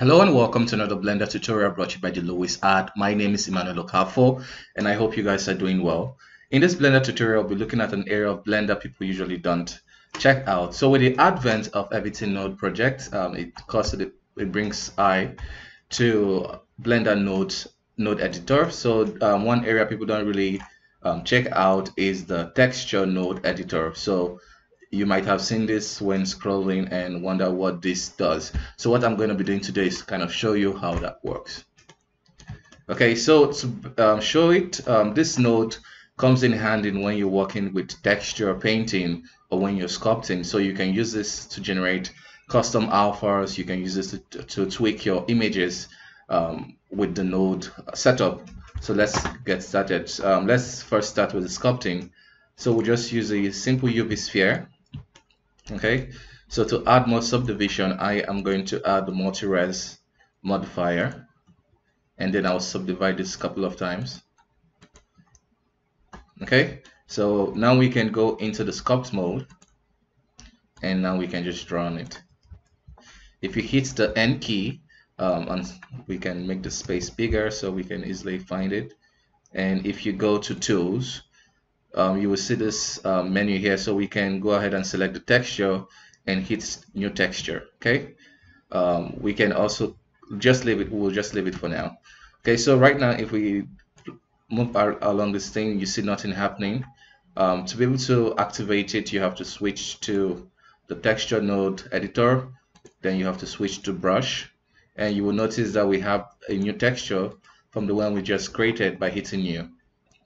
Hello and welcome to another Blender tutorial brought to you by the Luwizart. My name is Emmanuel Okafor and I hope you guys are doing well. In this Blender tutorial, we'll be looking at an area of Blender people usually don't check out. So with the advent of everything node projects, it brings eye to Blender node editor. So one area people don't really check out is the texture node editor. So you might have seen this when scrolling and wonder what this does. So what I'm going to be doing today is kind of show you how that works. Okay, so to show it, this node comes in handy when you're working with texture painting or when you're sculpting. So you can use this to generate custom alphas. You can use this to tweak your images with the node setup. So let's get started. Let's first start with the sculpting. So we'll just use a simple UV sphere. Okay, so to add more subdivision, I am going to add the multi-res modifier, and then I'll subdivide this a couple of times. Okay, so now we can go into the sculpt mode, and now we can just draw on it. If you hit the N key, and we can make the space bigger so we can easily find it. And if you go to tools, you will see this menu here, so we can go ahead and select the texture and hit new texture. Okay, we can also just leave it. We'll just leave it for now. Okay, so right now if we move along this thing, you see nothing happening. To be able to activate it, you have to switch to the texture node editor, then you have to switch to brush, and you will notice that we have a new texture from the one we just created by hitting new.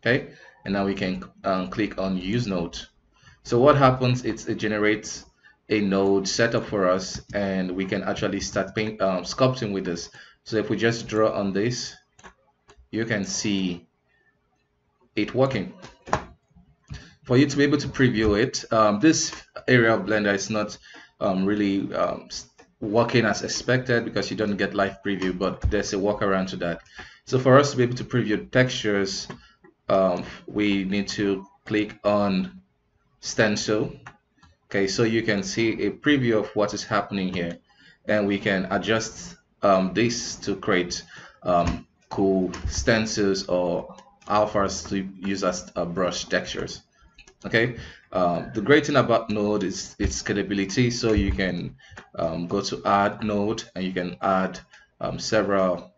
Okay, and now we can click on use node. So what happens is it generates a node setup for us, and we can actually start sculpting with this. So if we just draw on this, you can see it working. For you to be able to preview it, this area of Blender is not really working as expected because you don't get live preview, but there's a workaround to that. So for us to be able to preview textures, we need to click on stencil. Okay, so you can see a preview of what is happening here, and we can adjust this to create cool stencils or alphas to use as brush textures. Okay, the great thing about node is its scalability, so you can go to add node and you can add several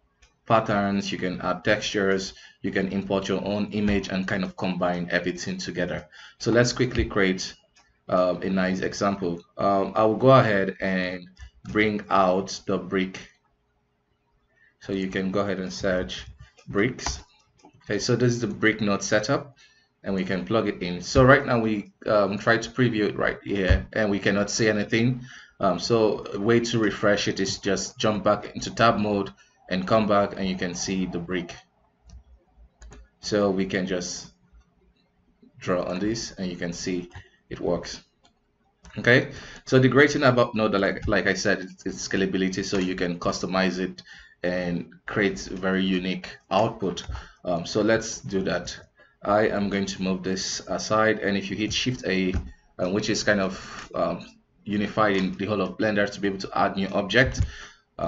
patterns, you can add textures, you can import your own image and kind of combine everything together. So let's quickly create a nice example. I will go ahead and bring out the brick. So you can go ahead and search bricks. Okay, so this is the brick node setup, and we can plug it in. So right now we try to preview it right here, and we cannot see anything. So a way to refresh it is just jump back into tab mode and come back, and you can see the brick. So we can just draw on this, and you can see it works. Okay, so the great thing about node, like I said, it's scalability, so you can customize it and create very unique output. So let's do that. I am going to move this aside, and if you hit shift A, which is kind of unified in the whole of Blender to be able to add new object,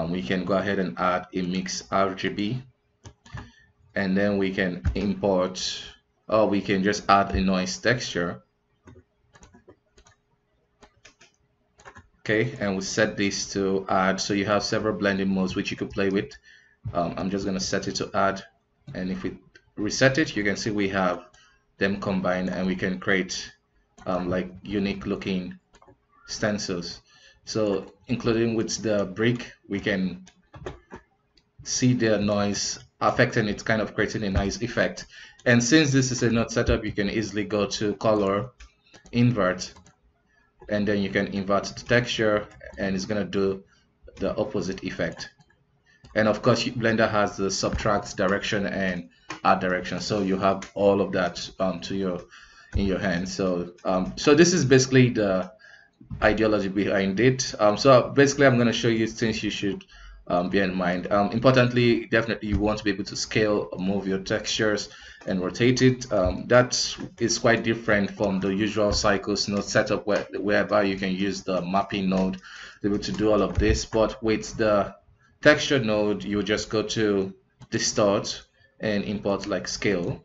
we can go ahead and add a mix RGB, and then we can import, or we can just add a noise texture. Okay, and we'll set this to add. So you have several blending modes which you could play with. I'm just going to set it to add, and if we reset it, you can see we have them combined, and we can create like unique looking stencils. So including with the brick, we can see the noise affecting it, kind of creating a nice effect. And since this is a node setup, you can easily go to color, invert, and then you can invert the texture, and it's going to do the opposite effect. And of course, Blender has the subtract direction and add direction, so you have all of that in your hand. So so this is basically the ideology behind it. So basically I'm going to show you things you should bear in mind. Importantly, definitely you want to be able to scale, move your textures and rotate it. That is quite different from the usual cycles node setup whereby you can use the mapping node to be able to do all of this. But with the texture node, you just go to distort and import like scale.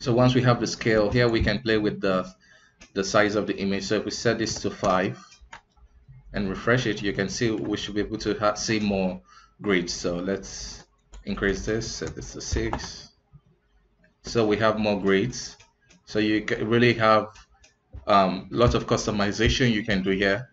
So once we have the scale here, we can play with the size of the image. So if we set this to 5 and refresh it, you can see we should be able to see more grids. So let's increase this, set this to 6. So we have more grids. So you really have lots of customization you can do here.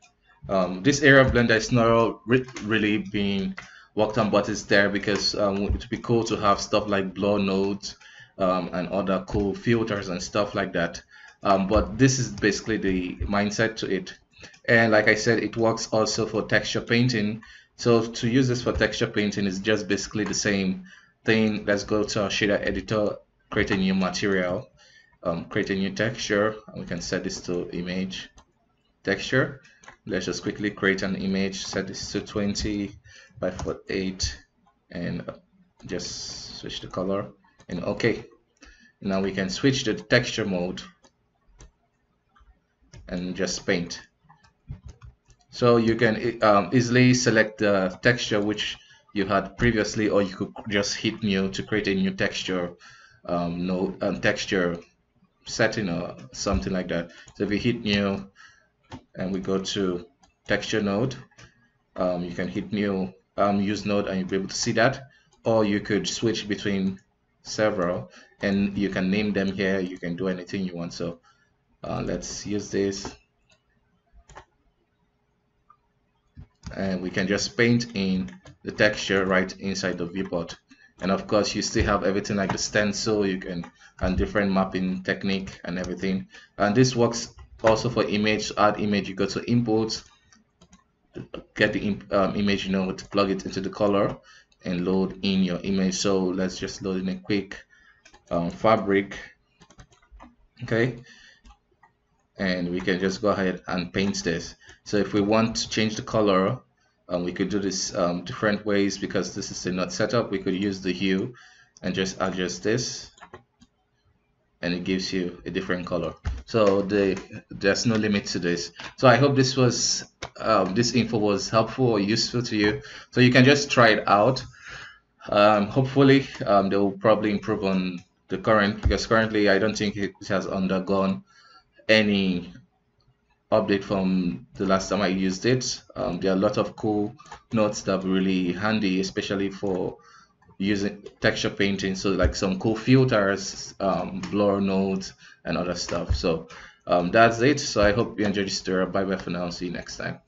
This area of Blender is not really being worked on, but it's there because it would be cool to have stuff like blur nodes and other cool filters and stuff like that. But this is basically the mindset to it. And like I said, it works also for texture painting. So to use this for texture painting is just basically the same thing. Let's go to our Shader Editor, create a new material, create a new texture, and we can set this to image texture. Let's just quickly create an image, set this to 20 by 48, and just switch the color and okay. Now we can switch to the texture mode and just paint. So you can easily select the texture which you had previously, or you could just hit new to create a new texture texture setting or something like that. So if we hit new and we go to texture node, you can hit new use node and you'll be able to see that, or you could switch between several and you can name them here. You can do anything you want. So let's use this and we can just paint in the texture right inside the viewport. And of course you still have everything like the stencil you can, and different mapping technique and everything. And this works also for image. Add image, you go to import, get the image node, plug it into the color and load in your image. So let's just load in a quick fabric, okay, and we can just go ahead and paint this. So if we want to change the color, we could do this different ways because this is a node setup. We could use the hue and just adjust this and it gives you a different color. So there's no limit to this. So I hope this was this info was helpful or useful to you. So you can just try it out. Hopefully they will probably improve on the current, because currently I don't think it has undergone any update from the last time I used it. There are a lot of cool nodes that are really handy, especially for using texture painting, so like some cool filters, blur nodes and other stuff. So that's it. So I hope you enjoyed this tutorial. Bye bye for now. See you next time.